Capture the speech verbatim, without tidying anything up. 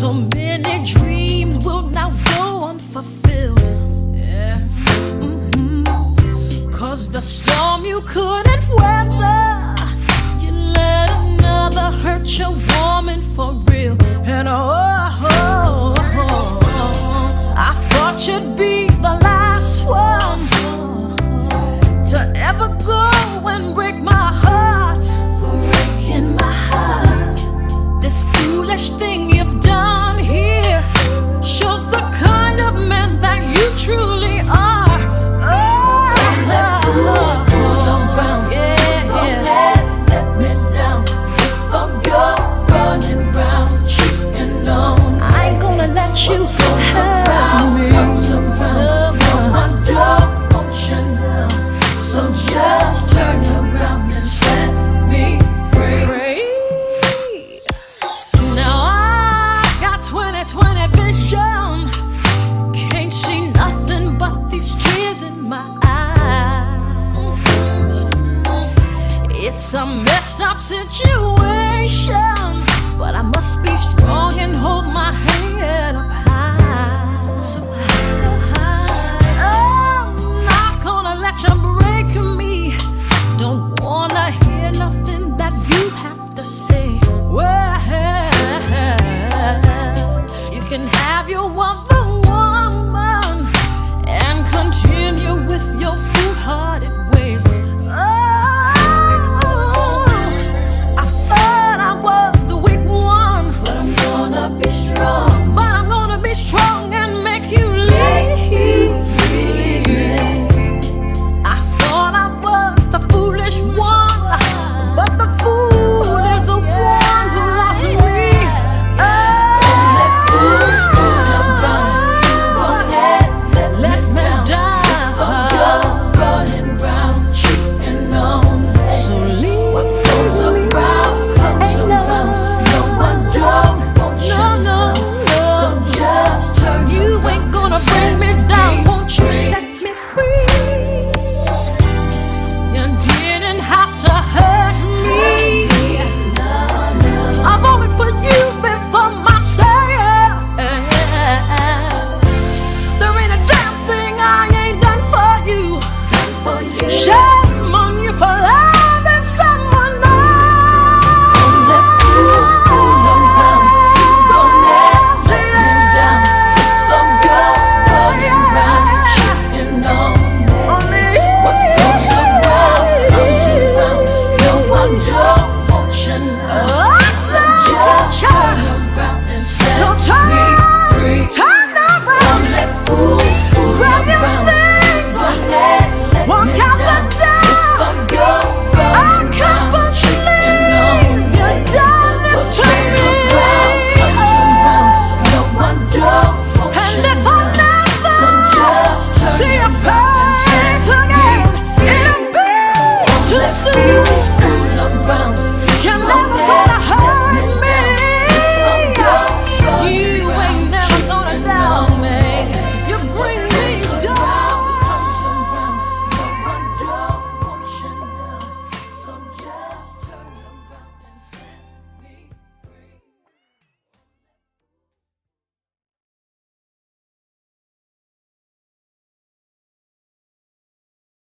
So many dreams will now go unfulfilled, yeah. mm-hmm. Cause the storm you couldn't weather, you let another hurt your woman for real. And oh, oh, oh, oh, I thought you'd be the last one to ever go and break my heart. Breaking my heart. This foolish thing you've done truly are. It's a messed up situation, but I must be strong and hold my head up high, so high, so high. Oh, I'm not gonna let you break me.